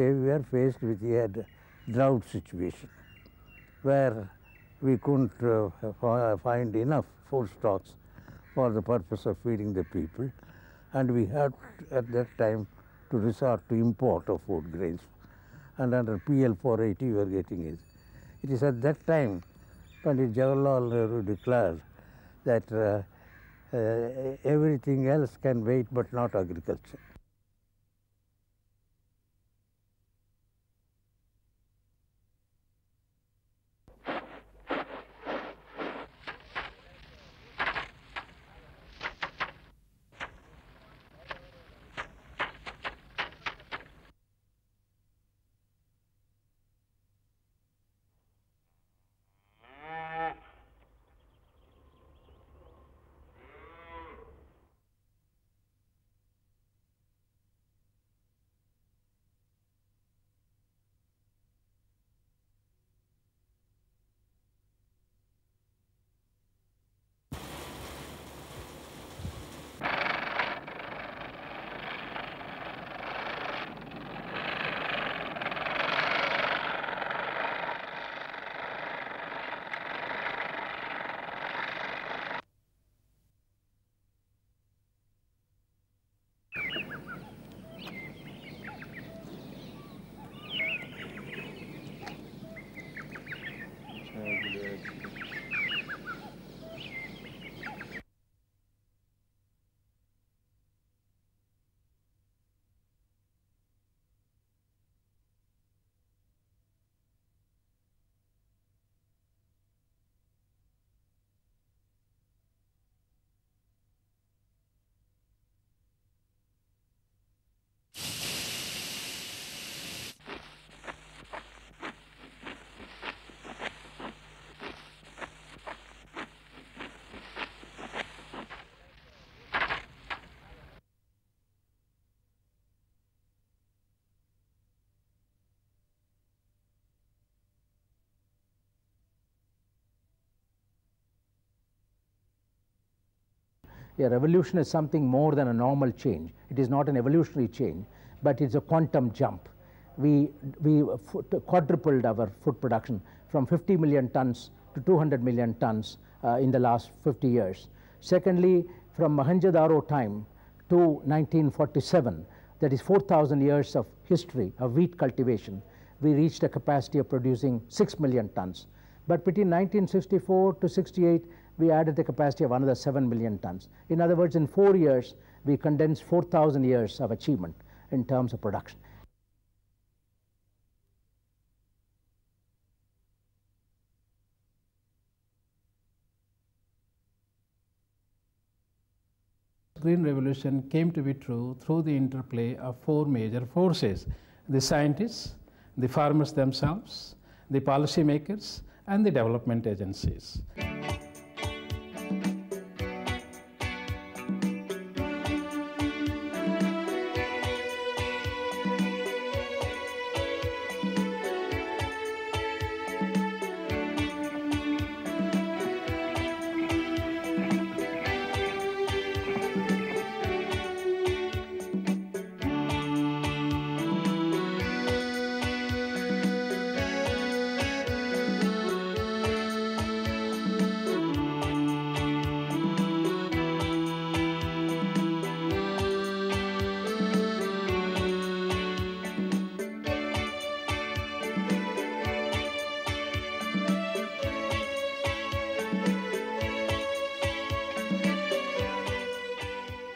We were faced with a drought situation where we couldn't find enough food stocks for the purpose of feeding the people, and we had at that time to resort to import of food grains, and under PL 480 we were getting it. It is at that time Pandit Jawaharlal Nehru declared that everything else can wait but not agriculture. A revolution is something more than a normal change. It is not an evolutionary change, but it's a quantum jump. We quadrupled our food production from 50 million tons to 200 million tons in the last 50 years. Secondly, from Mahanjadaro time to 1947, that is 4,000 years of history of wheat cultivation, we reached a capacity of producing 6 million tons. But between 1964 to 68, we added the capacity of another 7 million tons. In other words, in 4 years, we condensed 4,000 years of achievement in terms of production. Green Revolution came to be true through the interplay of four major forces: the scientists, the farmers themselves, the policymakers, and the development agencies.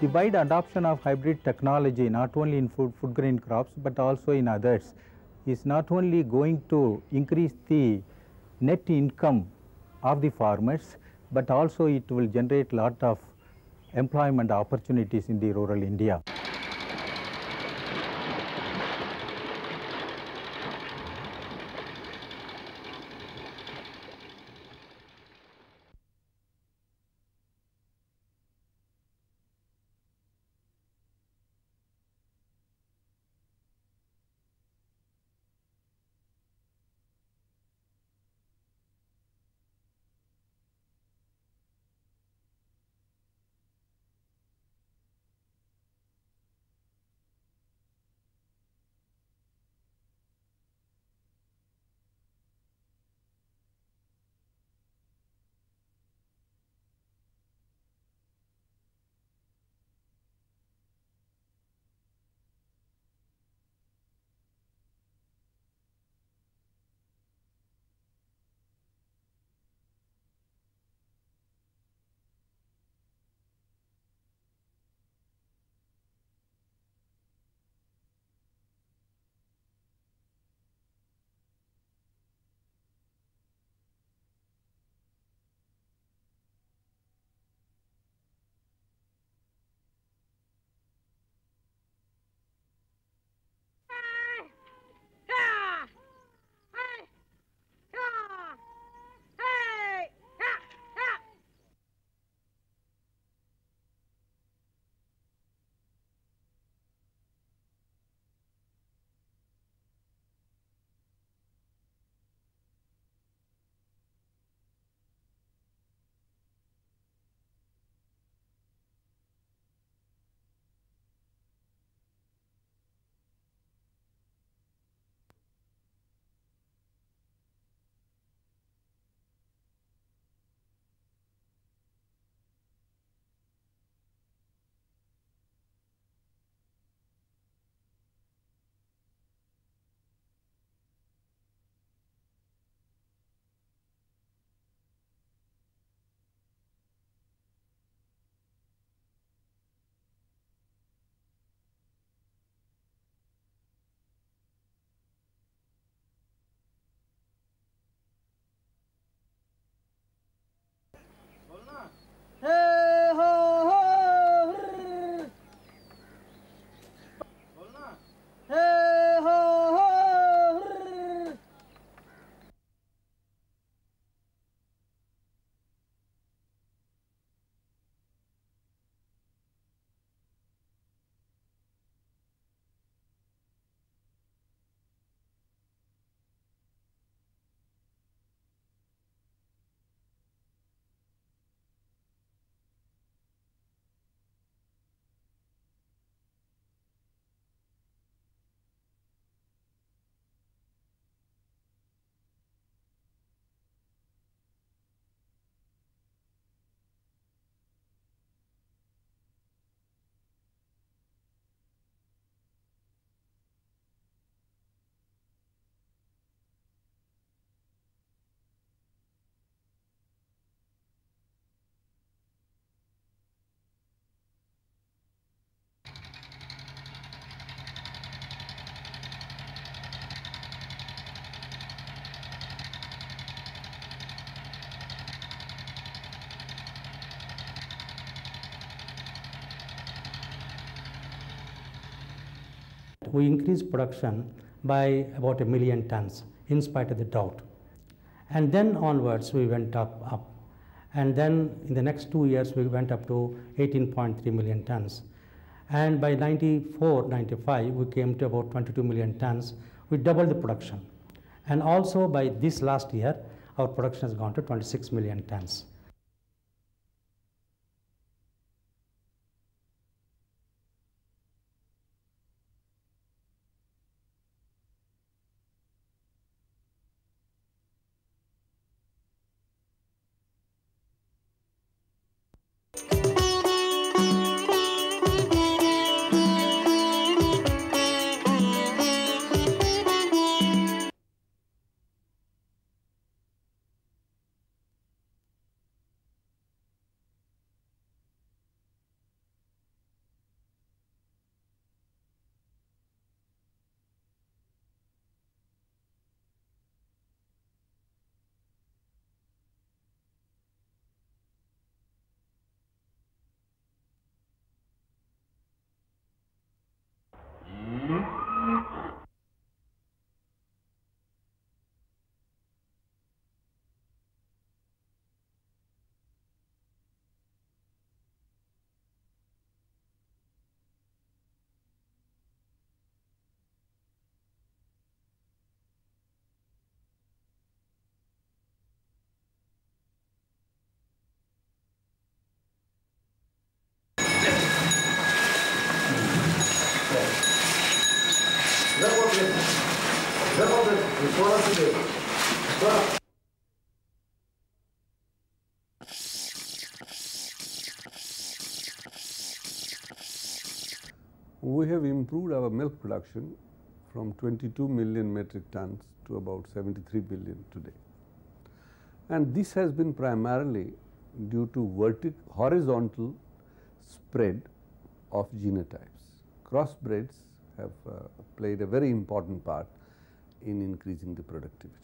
The wide adoption of hybrid technology, not only in food grain crops but also in others, is not only going to increase the net income of the farmers, but also it will generate a lot of employment opportunities in the rural India. We increased production by about 1 million tons in spite of the drought. And then onwards we went up. And then in the next 2 years we went up to 18.3 million tons. And by 94-95 we came to about 22 million tons. We doubled the production. And also by this last year our production has gone to 26 million tons. We have improved our milk production from 22 million metric tons to about 73 billion today. And this has been primarily due to horizontal spread of genotypes. Crossbreds have played a very important part in increasing the productivity.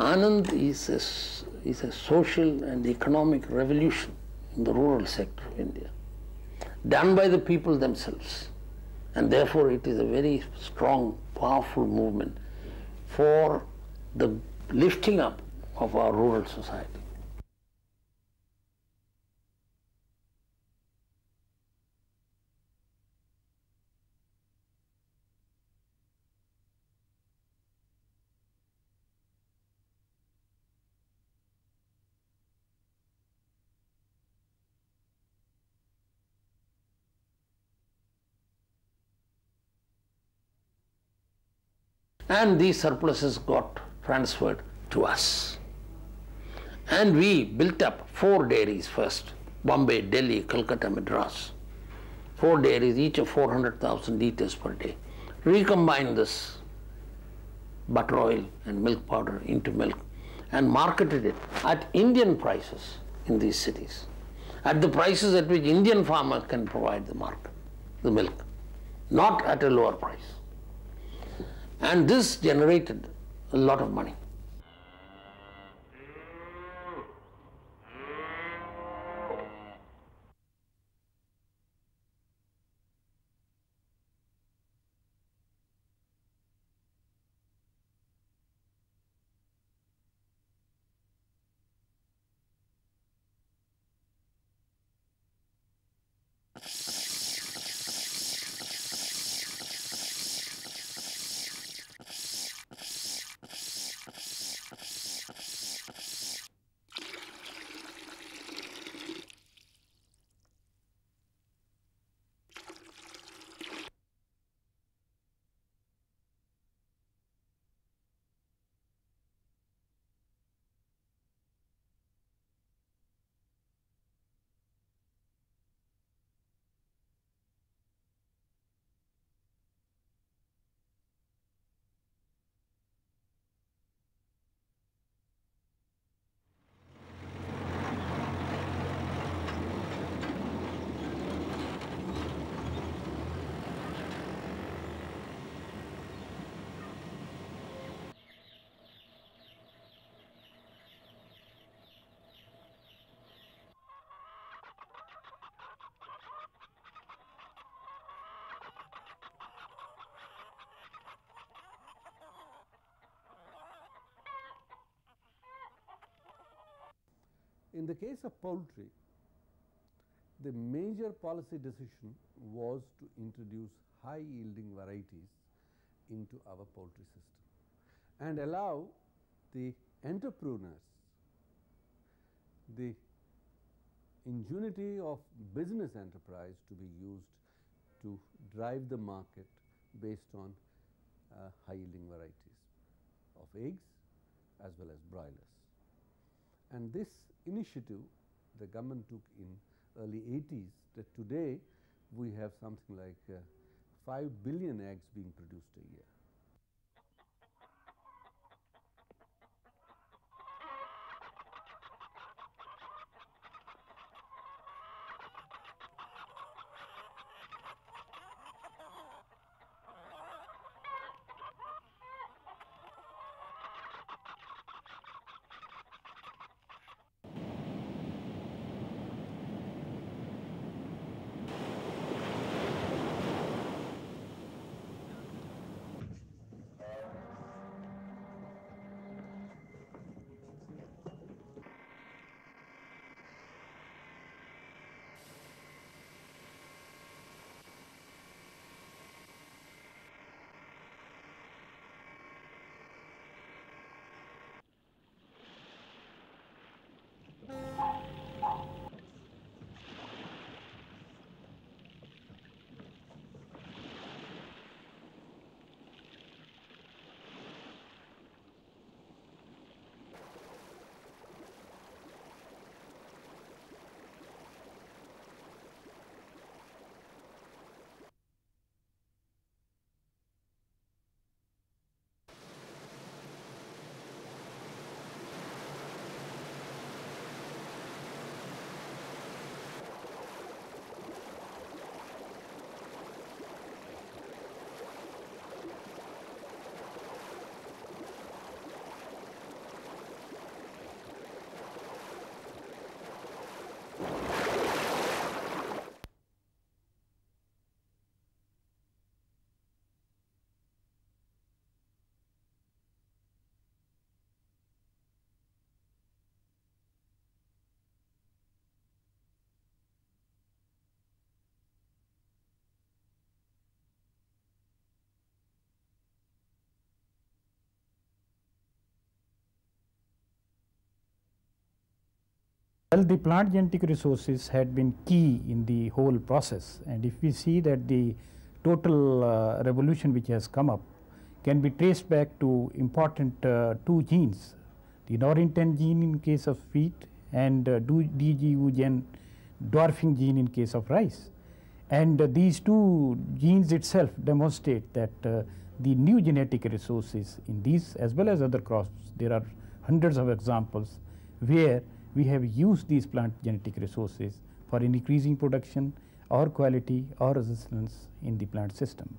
Anand is a social and economic revolution in the rural sector of India, done by the people themselves, and therefore it is a very strong, powerful movement for the lifting up of our rural society. And these surpluses got transferred to us. And we built up 4 dairies first, Bombay, Delhi, Calcutta, Madras. 4 dairies, each of 400,000 litres per day. Recombined this butter oil and milk powder into milk and marketed it at Indian prices in these cities, at the prices at which Indian farmers can provide the market, the milk, not at a lower price. And this generated a lot of money. In the case of poultry, the major policy decision was to introduce high yielding varieties into our poultry system and allow the entrepreneurs the ingenuity of business enterprise to be used to drive the market based on high yielding varieties of eggs as well as broilers. And this initiative the government took in early 80s, that today we have something like 5 billion eggs being produced a year. Well, the plant genetic resources had been key in the whole process, and if we see that the total revolution which has come up can be traced back to important two genes, the Norin 10 gene in case of wheat and DGU gene, dwarfing gene in case of rice. And these two genes itself demonstrate that the new genetic resources in these as well as other crops, there are hundreds of examples where we have used these plant genetic resources for increasing production or quality or resistance in the plant system.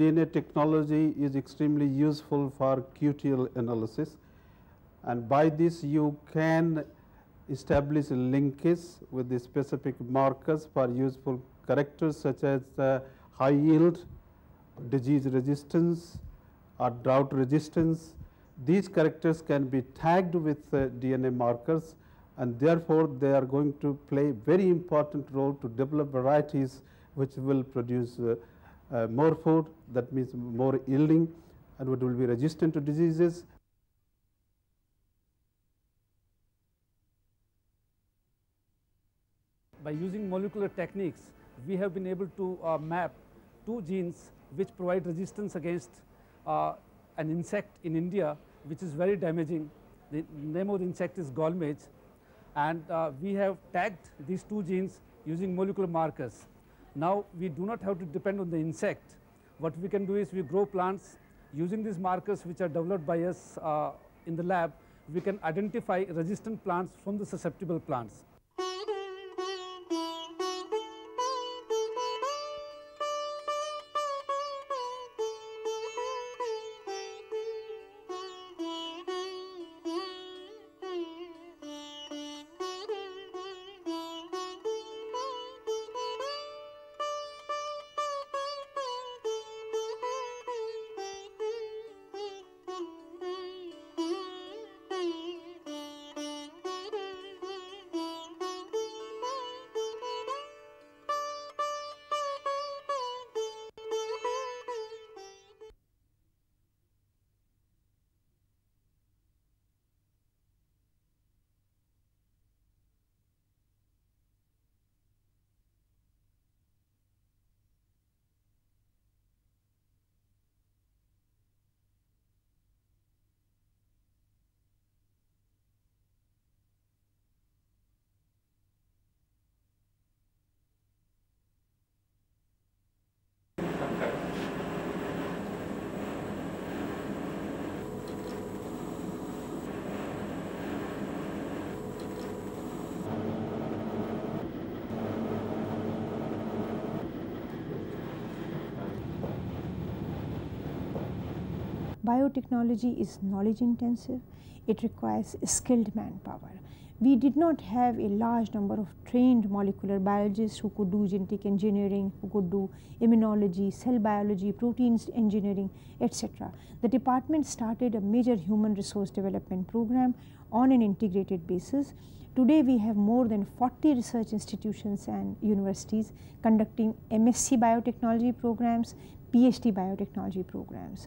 DNA technology is extremely useful for QTL analysis, and by this you can establish linkages with the specific markers for useful characters such as high yield, disease resistance or drought resistance. These characters can be tagged with DNA markers, and therefore they are going to play very important role to develop varieties which will produce more food, that means more yielding, and what will be resistant to diseases. By using molecular techniques, we have been able to map two genes which provide resistance against an insect in India which is very damaging. The name of the insect is gall midge, and we have tagged these two genes using molecular markers. Now we do not have to depend on the insect. What we can do is we grow plants using these markers which are developed by us in the lab. We can identify resistant plants from the susceptible plants. Biotechnology is knowledge intensive. It requires skilled manpower. We did not have a large number of trained molecular biologists who could do genetic engineering, who could do immunology, cell biology, proteins engineering, etc. The department started a major human resource development program on an integrated basis. Today we have more than 40 research institutions and universities conducting MSc biotechnology programs, PhD biotechnology programs.